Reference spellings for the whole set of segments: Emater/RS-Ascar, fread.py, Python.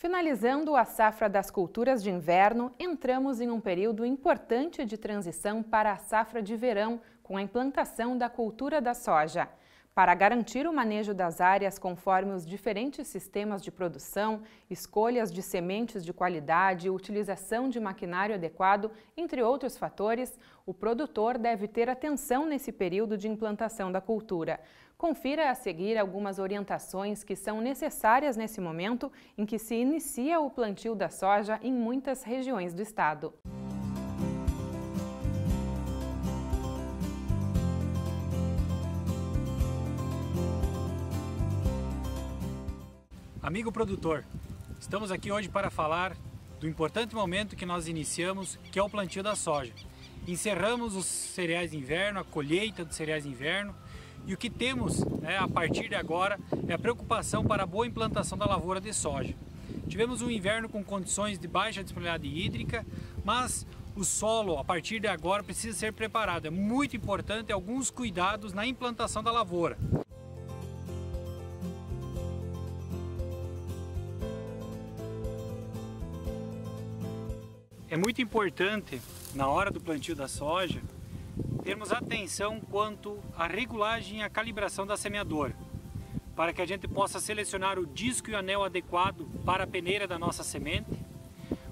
Finalizando a safra das culturas de inverno, entramos em um período importante de transição para a safra de verão, com a implantação da cultura da soja. Para garantir o manejo das áreas conforme os diferentes sistemas de produção, escolhas de sementes de qualidade, utilização de maquinário adequado, entre outros fatores, o produtor deve ter atenção nesse período de implantação da cultura. Confira a seguir algumas orientações que são necessárias nesse momento em que se inicia o plantio da soja em muitas regiões do estado. Amigo produtor, estamos aqui hoje para falar do importante momento que nós iniciamos, que é o plantio da soja. Encerramos os cereais de inverno, a colheita dos cereais de inverno. E o que temos, a partir de agora, é a preocupação para a boa implantação da lavoura de soja. Tivemos um inverno com condições de baixa disponibilidade hídrica, mas o solo, a partir de agora, precisa ser preparado. É muito importante alguns cuidados na implantação da lavoura. É muito importante, na hora do plantio da soja, termos atenção quanto à regulagem e à calibração da semeadora, para que a gente possa selecionar o disco e o anel adequado para a peneira da nossa semente,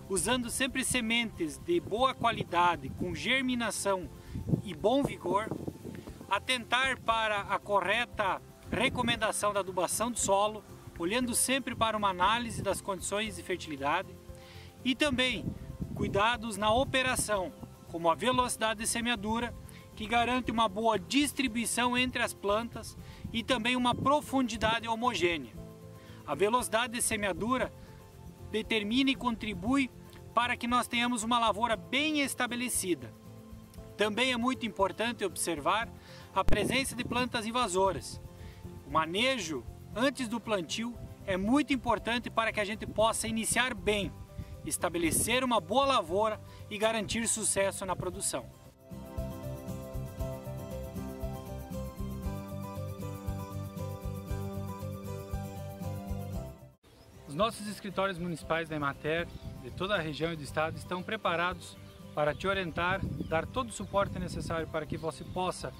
usando sempre sementes de boa qualidade, com germinação e bom vigor, atentar para a correta recomendação da adubação do solo, olhando sempre para uma análise das condições de fertilidade e também cuidados na operação, como a velocidade de semeadura, que garante uma boa distribuição entre as plantas e também uma profundidade homogênea. A velocidade de semeadura determina e contribui para que nós tenhamos uma lavoura bem estabelecida. Também é muito importante observar a presença de plantas invasoras. O manejo antes do plantio é muito importante para que a gente possa iniciar bem, estabelecer uma boa lavoura e garantir sucesso na produção. Os nossos escritórios municipais da Emater, de toda a região e do estado, estão preparados para te orientar, dar todo o suporte necessário para que você possa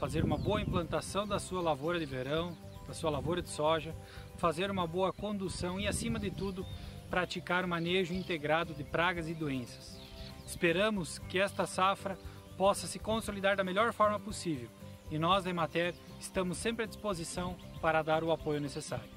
fazer uma boa implantação da sua lavoura de verão, da sua lavoura de soja, fazer uma boa condução e, acima de tudo, praticar o manejo integrado de pragas e doenças. Esperamos que esta safra possa se consolidar da melhor forma possível e nós da Emater estamos sempre à disposição para dar o apoio necessário.